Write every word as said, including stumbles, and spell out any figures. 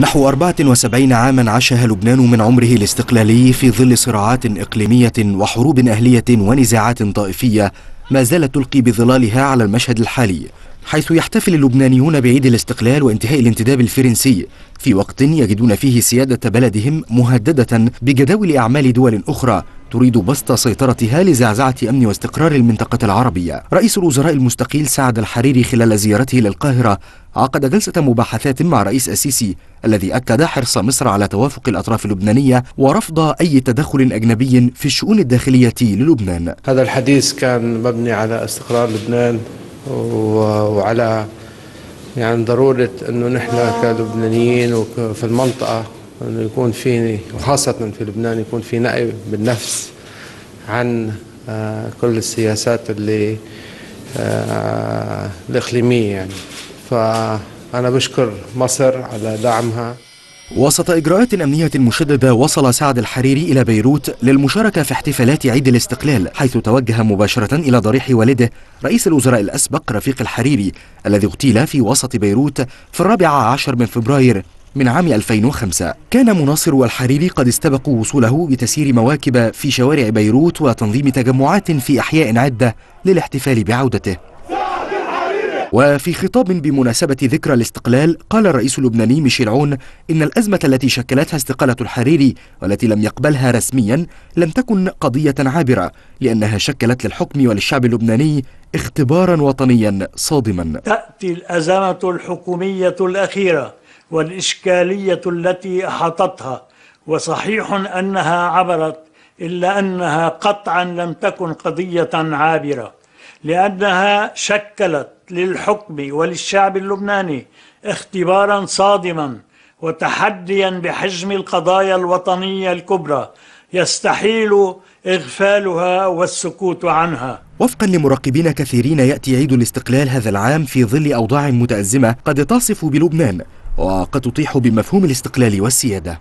نحو أربعة وسبعين عاما عاشها لبنان من عمره الاستقلالي في ظل صراعات إقليمية وحروب أهلية ونزاعات طائفية ما زالت تلقي بظلالها على المشهد الحالي، حيث يحتفل اللبنانيون بعيد الاستقلال وانتهاء الانتداب الفرنسي في وقت يجدون فيه سيادة بلدهم مهددة بجداول أعمال دول أخرى تريد بسط سيطرتها لزعزعة أمن واستقرار المنطقة العربية. رئيس الوزراء المستقيل سعد الحريري خلال زيارته للقاهرة عقد جلسة مباحثات مع رئيس السيسي الذي أكد حرص مصر على توافق الأطراف اللبنانية ورفض أي تدخل أجنبي في الشؤون الداخلية للبنان. هذا الحديث كان مبني على استقرار لبنان وعلى يعني ضرورة أنه نحن كلبنانيين وفي المنطقة أنه يكون في، وخاصة في لبنان، يكون في نقي بالنفس عن كل السياسات اللي الإقليمية يعني. فأنا بشكر مصر على دعمها. وسط إجراءات أمنية مشددة وصل سعد الحريري إلى بيروت للمشاركة في احتفالات عيد الاستقلال، حيث توجه مباشرة إلى ضريح والده رئيس الوزراء الأسبق رفيق الحريري الذي اغتيل في وسط بيروت في الرابع عشر من فبراير من عام ألفين وخمسة. كان مناصر والحريري قد استبقوا وصوله بتسيير مواكب في شوارع بيروت وتنظيم تجمعات في أحياء عدة للاحتفال بعودته. وفي خطاب بمناسبة ذكرى الاستقلال قال الرئيس اللبناني ميشيل عون إن الأزمة التي شكلتها استقالة الحريري والتي لم يقبلها رسميا لم تكن قضية عابرة، لأنها شكلت للحكم وللشعب اللبناني اختبارا وطنيا صادما. تأتي الأزمة الحكومية الأخيرة والإشكالية التي أحاطتها، وصحيح أنها عبرت إلا أنها قطعا لم تكن قضية عابرة، لأنها شكلت للحكم وللشعب اللبناني اختبارا صادما وتحديا بحجم القضايا الوطنية الكبرى يستحيل إغفالها والسكوت عنها. وفقا لمراقبين كثيرين يأتي عيد الاستقلال هذا العام في ظل أوضاع متأزمة قد تصف بلبنان وقد تطيح بمفهوم الاستقلال والسيادة.